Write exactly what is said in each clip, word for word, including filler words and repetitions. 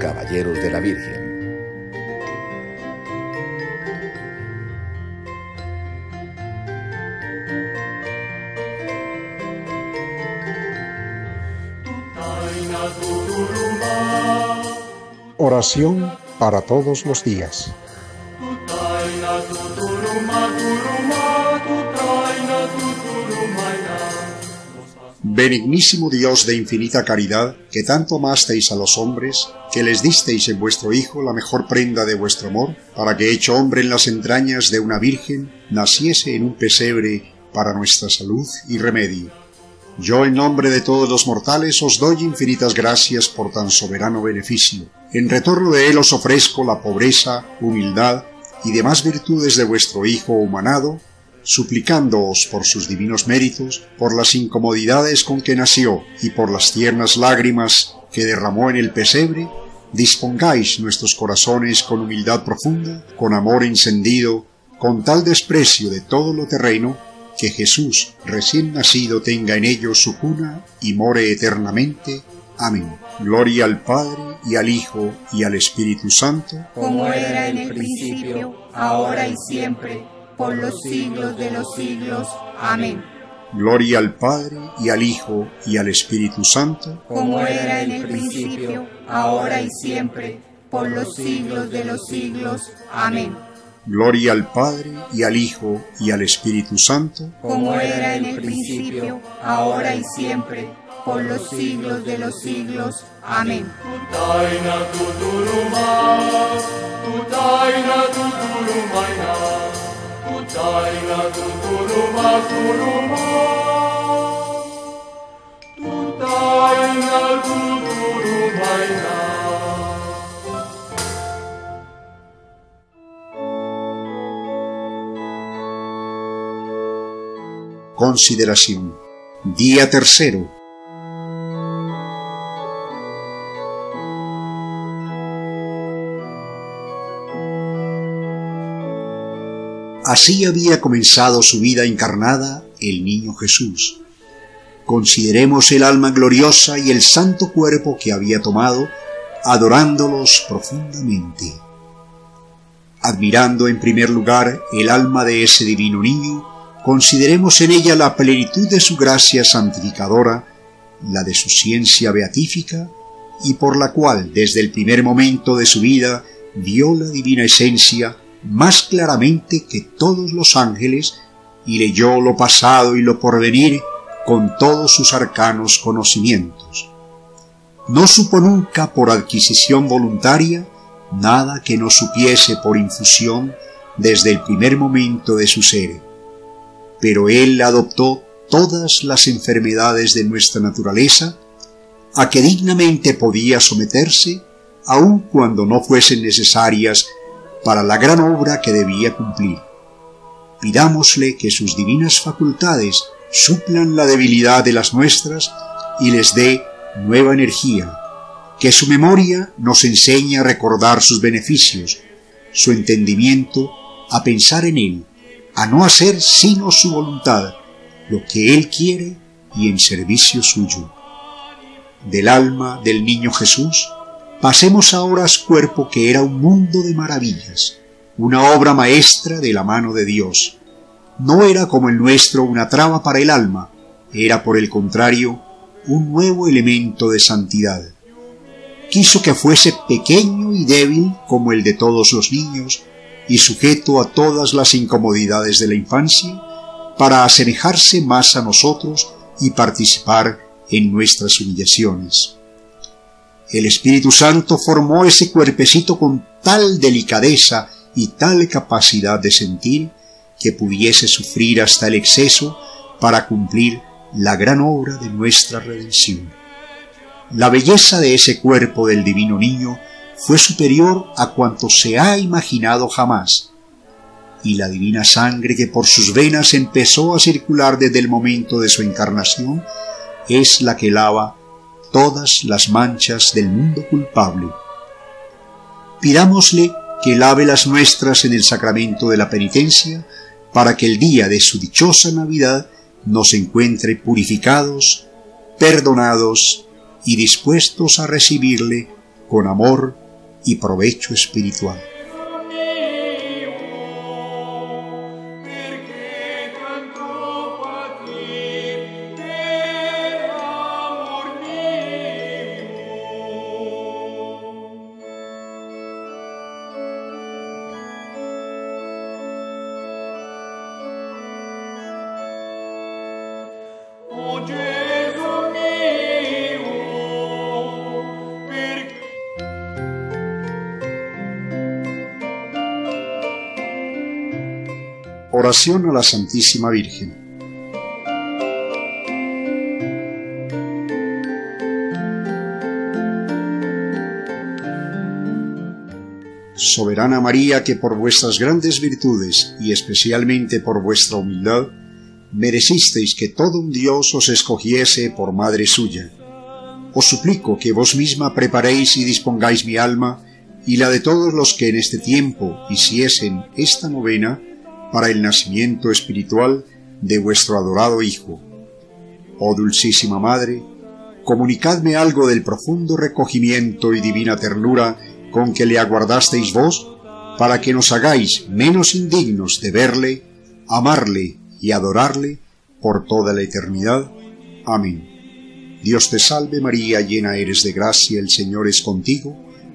Caballeros de la Virgen. Oración para todos los días. Benignísimo Dios de infinita caridad, que tanto amasteis a los hombres, que les disteis en vuestro Hijo la mejor prenda de vuestro amor, para que hecho hombre en las entrañas de una virgen, naciese en un pesebre para nuestra salud y remedio. Yo en nombre de todos los mortales os doy infinitas gracias por tan soberano beneficio. En retorno de él os ofrezco la pobreza, humildad y demás virtudes de vuestro Hijo humanado, suplicándoos por sus divinos méritos, por las incomodidades con que nació y por las tiernas lágrimas que derramó en el pesebre, dispongáis nuestros corazones con humildad profunda, con amor encendido, con tal desprecio de todo lo terreno, que Jesús, recién nacido, tenga en ellos su cuna y more eternamente. Amén. Gloria al Padre, y al Hijo, y al Espíritu Santo, como era en el principio, ahora y siempre, por los siglos de los siglos. Amén. Gloria al Padre, y al Hijo, y al Espíritu Santo, como era en el principio, ahora y siempre, por los siglos de los siglos. Amén. Gloria al Padre, y al Hijo, y al Espíritu Santo, como era en el principio, ahora y siempre, por los siglos de los siglos. Amén. Consideración. Día tercero. Así había comenzado su vida encarnada el niño Jesús. Consideremos el alma gloriosa y el santo cuerpo que había tomado, adorándolos profundamente. Admirando en primer lugar el alma de ese divino niño, consideremos en ella la plenitud de su gracia santificadora, la de su ciencia beatífica, y por la cual desde el primer momento de su vida vio la divina esencia más claramente que todos los ángeles, y leyó lo pasado y lo porvenir con todos sus arcanos conocimientos. No supo nunca por adquisición voluntaria nada que no supiese por infusión desde el primer momento de su ser. Pero él adoptó todas las enfermedades de nuestra naturaleza, a que dignamente podía someterse, aun cuando no fuesen necesarias para la gran obra que debía cumplir. Pidámosle que sus divinas facultades suplan la debilidad de las nuestras y les dé nueva energía, que su memoria nos enseñe a recordar sus beneficios, su entendimiento a pensar en él, a no hacer sino su voluntad, lo que él quiere y en servicio suyo. Del alma del niño Jesús, pasemos ahora a su cuerpo, que era un mundo de maravillas, una obra maestra de la mano de Dios. No era como el nuestro una traba para el alma, era por el contrario un nuevo elemento de santidad. Quiso que fuese pequeño y débil como el de todos los niños y sujeto a todas las incomodidades de la infancia, para asemejarse más a nosotros y participar en nuestras humillaciones. El Espíritu Santo formó ese cuerpecito con tal delicadeza y tal capacidad de sentir que pudiese sufrir hasta el exceso para cumplir la gran obra de nuestra redención. La belleza de ese cuerpo del divino niño fue superior a cuanto se ha imaginado jamás, y la divina sangre que por sus venas empezó a circular desde el momento de su encarnación es la que lava todas las manchas del mundo culpable. Pidámosle que lave las nuestras en el sacramento de la penitencia, para que el día de su dichosa Navidad nos encuentre purificados, perdonados y dispuestos a recibirle con amor y provecho espiritual. Oración a la Santísima Virgen. Soberana María, que por vuestras grandes virtudes y especialmente por vuestra humildad, merecisteis que todo un Dios os escogiese por madre suya. Os suplico que vos misma preparéis y dispongáis mi alma y la de todos los que en este tiempo hiciesen esta novena para el nacimiento espiritual de vuestro adorado Hijo. Oh Dulcísima Madre, comunicadme algo del profundo recogimiento y divina ternura con que le aguardasteis vos, para que nos hagáis menos indignos de verle, amarle y adorarle por toda la eternidad. Amén. Dios te salve María, llena eres de gracia, el Señor es contigo.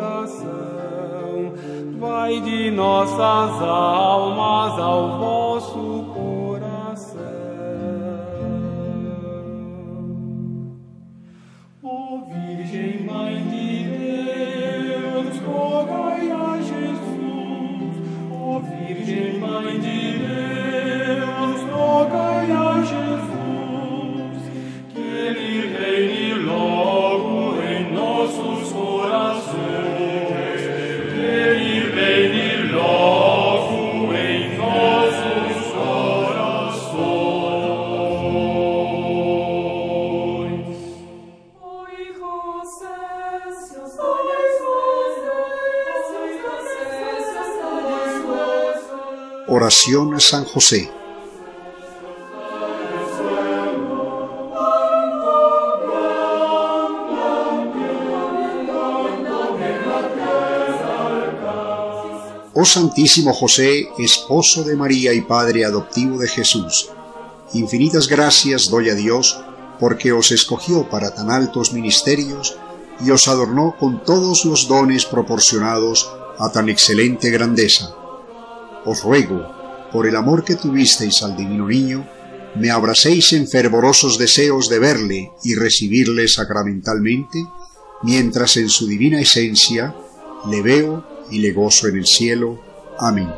corazón. Vai de nossas almas ao vosso coração. Ó Virgem Mãe de Deus, rogai a Jesus. Ó Virgem Mãe de Deus, rogai a Jesus, que Ele reine logo em nossos corações. Venir, venir, loco en nosotros. Oración a San José. Oh Santísimo José, esposo de María y Padre adoptivo de Jesús, infinitas gracias doy a Dios porque os escogió para tan altos ministerios y os adornó con todos los dones proporcionados a tan excelente grandeza. Os ruego, por el amor que tuvisteis al divino niño, me abracéis en fervorosos deseos de verle y recibirle sacramentalmente, mientras en su divina esencia le veo y le gozo en el cielo. Amén.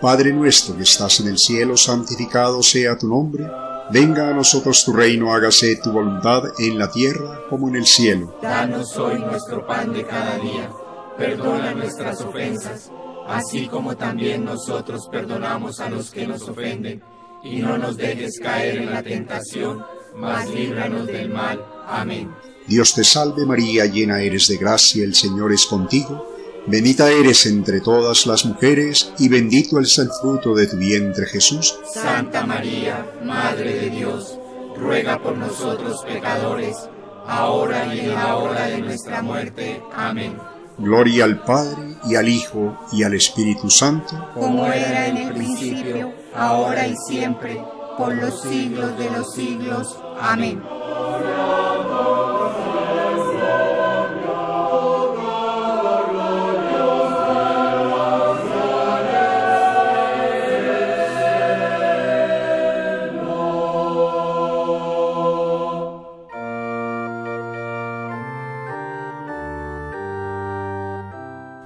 Padre nuestro que estás en el cielo, santificado sea tu nombre. Venga a nosotros tu reino, hágase tu voluntad en la tierra como en el cielo. Danos hoy nuestro pan de cada día. Perdona nuestras ofensas, así como también nosotros perdonamos a los que nos ofenden. Y no nos dejes caer en la tentación, mas líbranos del mal. Amén. Dios te salve María, llena eres de gracia, el Señor es contigo. Bendita eres entre todas las mujeres, y bendito es el fruto de tu vientre, Jesús. Santa María, Madre de Dios, ruega por nosotros pecadores, ahora y en la hora de nuestra muerte. Amén. Gloria al Padre, y al Hijo, y al Espíritu Santo, como era en el principio, ahora y siempre, por los siglos de los siglos. Amén.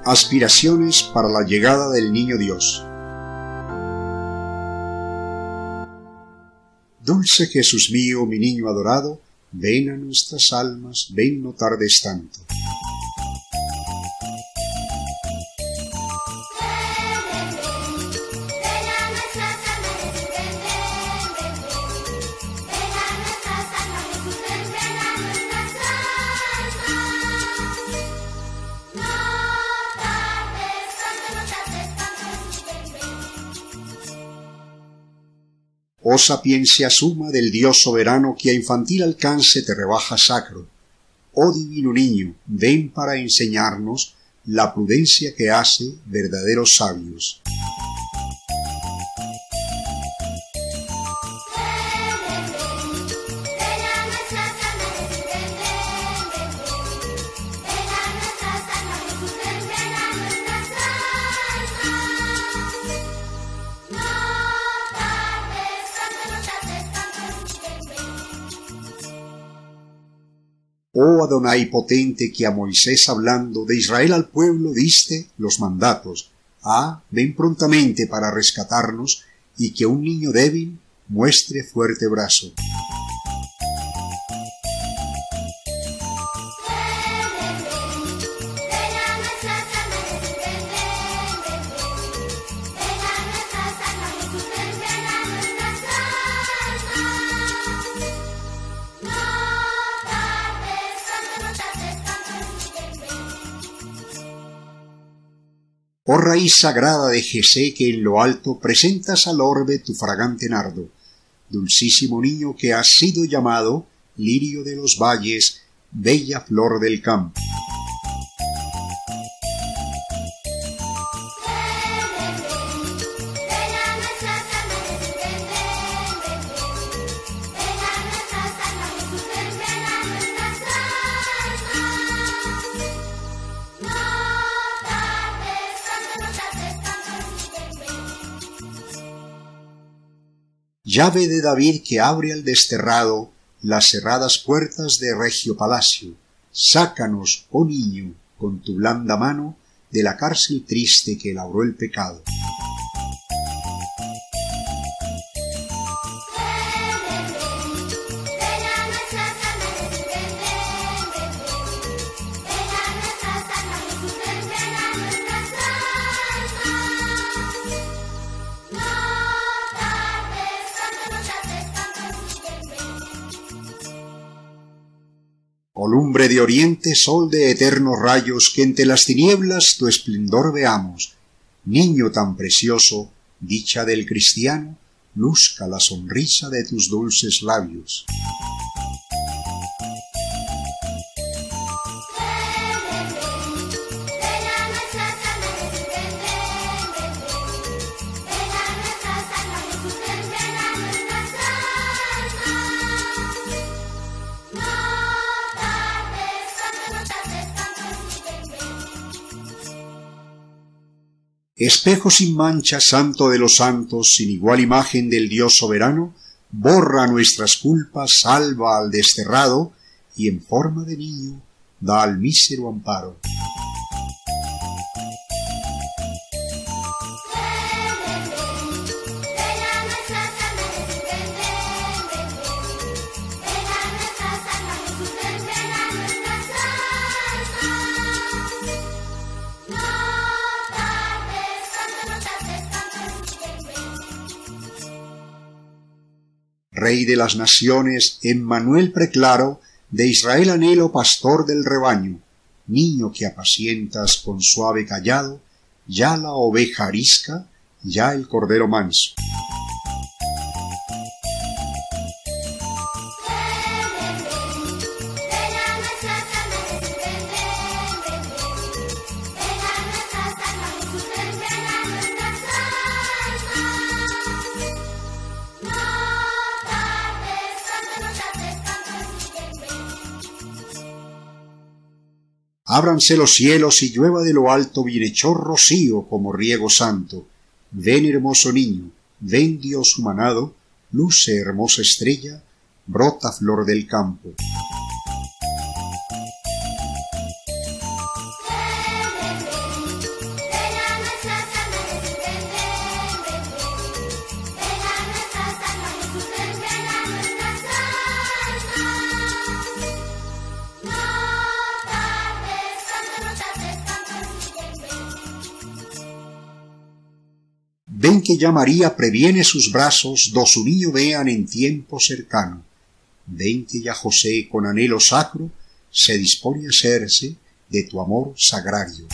Aspiraciones para la llegada del niño Dios. Dulce Jesús mío, mi niño adorado, ven a nuestras almas, ven, no tardes tanto. Oh sapiencia suma del Dios soberano que a infantil alcance te rebaja sacro. Oh divino niño, ven para enseñarnos la prudencia que hace verdaderos sabios. Oh Adonai potente, que a Moisés hablando de Israel al pueblo diste los mandatos. Ah, ven prontamente para rescatarnos y que un niño débil muestre fuerte brazo. Oh raíz sagrada de Jesé, que en lo alto presentas al orbe tu fragante nardo, dulcísimo niño que has sido llamado lirio de los valles, bella flor del campo. Llave de David que abre al desterrado las cerradas puertas de regio palacio. Sácanos, oh niño, con tu blanda mano de la cárcel triste que labró el pecado. Oh lumbre de oriente, sol de eternos rayos, que entre las tinieblas tu esplendor veamos. Niño tan precioso, dicha del cristiano, luzca la sonrisa de tus dulces labios. Espejo sin mancha, santo de los santos, sin igual imagen del Dios soberano, borra nuestras culpas, salva al desterrado, y en forma de niño da al mísero amparo. Rey de las naciones, Emmanuel preclaro, de Israel anhelo, pastor del rebaño, niño que apacientas con suave callado, ya la oveja arisca, ya el cordero manso. Ábranse los cielos y llueva de lo alto bienhechor rocío como riego santo. Ven, hermoso niño, ven, Dios humanado, luce hermosa estrella, brota flor del campo. Ven que ya María previene sus brazos, do su niño vean en tiempo cercano. Ven que ya José, con anhelo sacro, se dispone a hacerse de tu amor sagrario.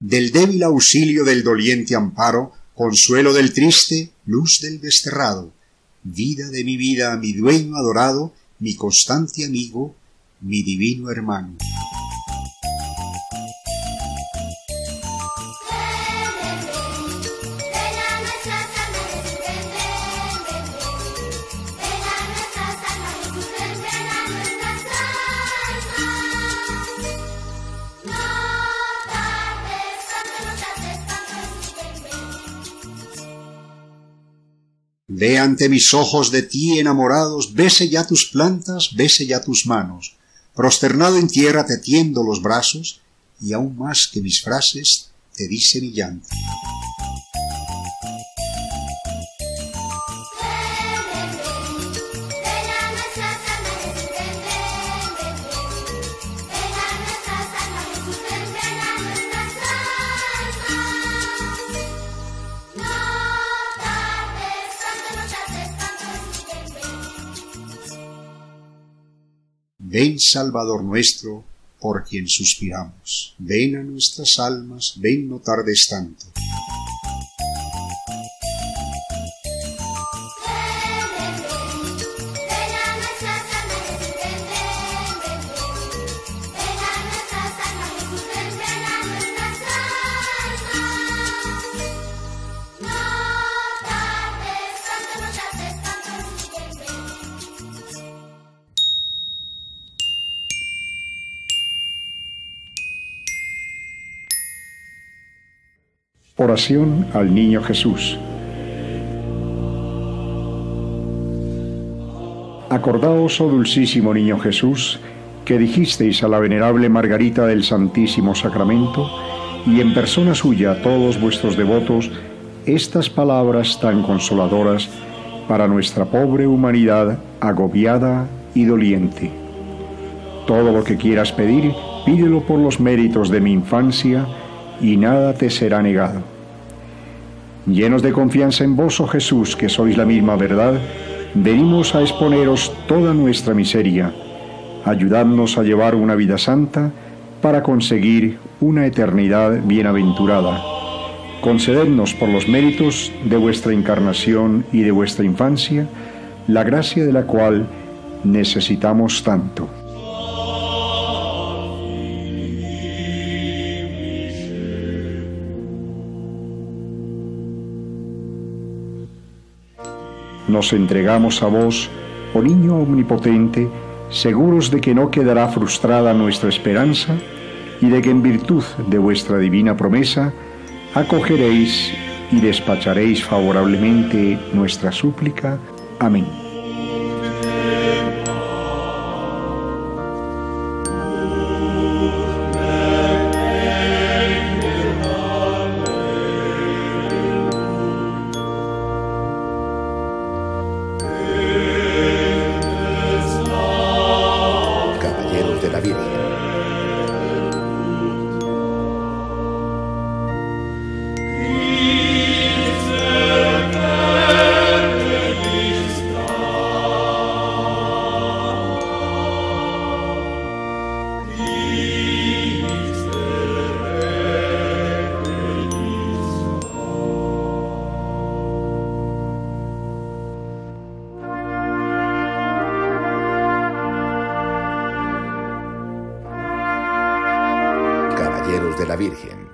Del débil auxilio, del doliente amparo, consuelo del triste, luz del desterrado, vida de mi vida, mi dueño adorado, mi constante amigo, mi divino hermano. Ve ante mis ojos de ti enamorados, bese ya tus plantas, bese ya tus manos. Prosternado en tierra te tiendo los brazos, y aún más que mis frases te dice mi llanto. Ven, Salvador nuestro, por quien suspiramos. Ven a nuestras almas, ven, no tardes tanto. Oración al Niño Jesús. Acordaos, oh dulcísimo Niño Jesús, que dijisteis a la venerable Margarita del Santísimo Sacramento y en persona suya a todos vuestros devotos estas palabras tan consoladoras para nuestra pobre humanidad agobiada y doliente. Todo lo que quieras pedir, pídelo por los méritos de mi infancia, y nada te será negado. Llenos de confianza en vos, oh Jesús, que sois la misma verdad, venimos a exponeros toda nuestra miseria. Ayudadnos a llevar una vida santa para conseguir una eternidad bienaventurada. Concedednos por los méritos de vuestra encarnación y de vuestra infancia, la gracia de la cual necesitamos tanto. Nos entregamos a vos, oh niño omnipotente, seguros de que no quedará frustrada nuestra esperanza y de que en virtud de vuestra divina promesa acogeréis y despacharéis favorablemente nuestra súplica. Amén. De la Virgen.